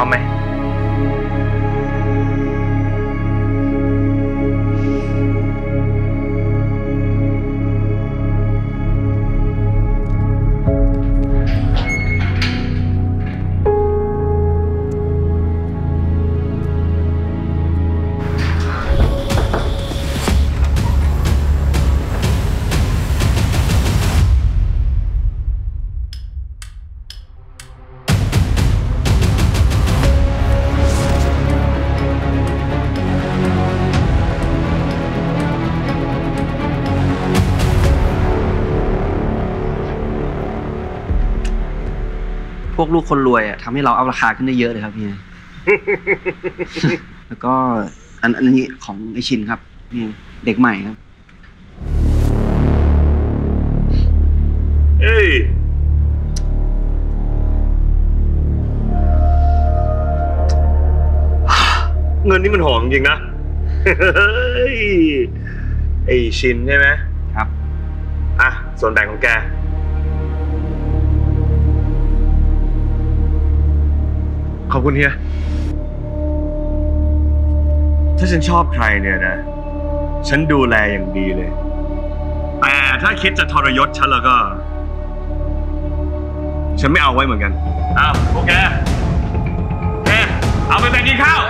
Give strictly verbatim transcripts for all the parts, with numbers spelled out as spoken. พร้อมไหมพวกลูกคนรวยอ่ะทำให้เราเอาราคาขึ้นได้เยอะเลยครับพี่ แล้วก็อันอันนี้ของไอชินครับนี่เด็กใหม่ครับเอ้ยเงินนี่มันหอมจริงนะ ไอชินใช่ไหมครับอ่ะส่วนแบ่งของแกขอบคุณเฮียถ้าฉันชอบใครเนี่ยนะฉันดูแลอย่างดีเลยแต่ถ้าคิดจะทรยศฉันแล้วก็ฉันไม่เอาไว้เหมือนกันอ้าวโอเคโอเคเอาไปแบ่งกินข้าว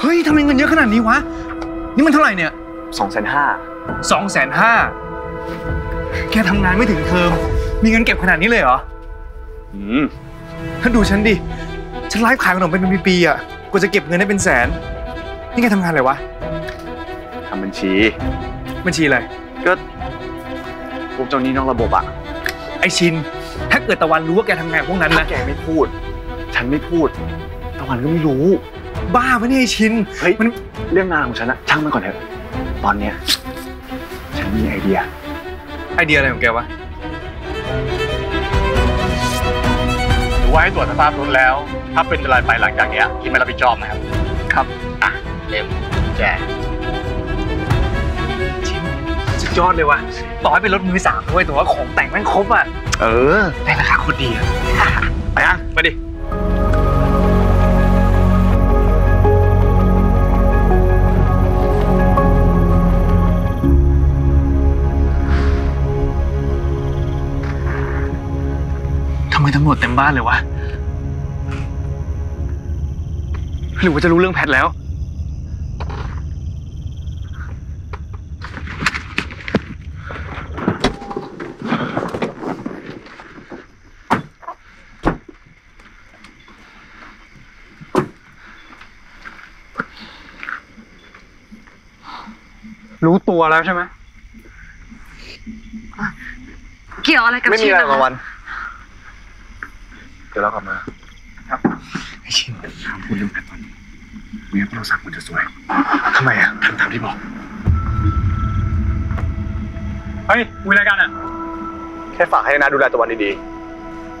เฮ้ยทำไมเงินเยอะขนาดนี้วะนี่มันเท่าไหร่เนี่ยสองแสนห้าสองแสนห้าแกทำงานไม่ถึงเทอมมีเงินเก็บขนาดนี้เลยเหรออืมท่านดูฉันดิฉันไลฟ์ขายขนมเป็นปีๆอ่ะกว่าจะเก็บเงินได้เป็นแสนนี่แกทำงานอะไรวะทำบัญชีบัญชีอะไรก็พวกเจ้าหนี้นอกระบบอ่ะไอชินถ้าเกิดตะวันรู้ว่าแกทำงานพวกนั้นนะแกไม่พูดฉันไม่พูดตะวันก็ไม่รู้บ้าปะเนี่ยไอชินเฮ้ยมันเรื่องงานของฉันนะช่างมันก่อนเถอะตอนเนี้ยฉันมีไอเดียไอเดียอะไรของแกวะดูว่าให้ตรวจสภาพรถแล้วถ้าเป็นอะไรไปหลังจากเนี้ยคิดไม่รับผิดชอบนะครับครับอ่ะเร็วแจกสุดยอดเลยวะต่อให้เป็นรถมือสามด้วยแต่ว่าของแต่งแม่งครบอ่ะเออได้ราคาโคตรดีอ่ะไปอ่ะไปดิตำรวจเต็มบ้านเลยวะหรือว่าจะรู้เรื่องแพทแล้วรู้ตัวแล้วใช่ไหมเกี่ยวอะไรกับชีวิตเราวันเดี๋ยวเรากลับมาครับไอชินถามคุณเรื่องแพทตอนนี้เมียโทรศัพท์มันจะสวยทำไมอ่ะทำตามที่บอกเฮ้ยคุยอะไรกันอ่ะแค่ฝากให้นะดูแลตัววันดี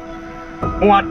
ๆหมวด